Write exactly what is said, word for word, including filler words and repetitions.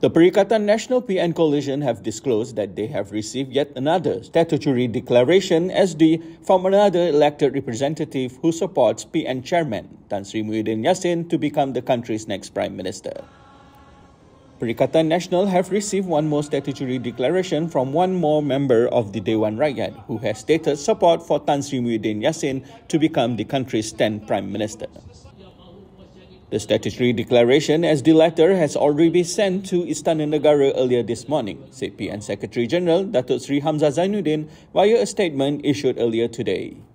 The Perikatan Nasional P N Coalition have disclosed that they have received yet another statutory declaration S D from another elected representative who supports P N Chairman Tan Sri Muhyiddin Yassin to become the country's next Prime Minister. Perikatan Nasional have received one more statutory declaration from one more member of the Dewan Rakyat who has stated support for Tan Sri Muhyiddin Yassin to become the country's tenth Prime Minister. The statutory declaration as the letter has already been sent to Istana Negara earlier this morning, said P N Secretary General Datuk Seri Hamzah Zainuddin via a statement issued earlier today.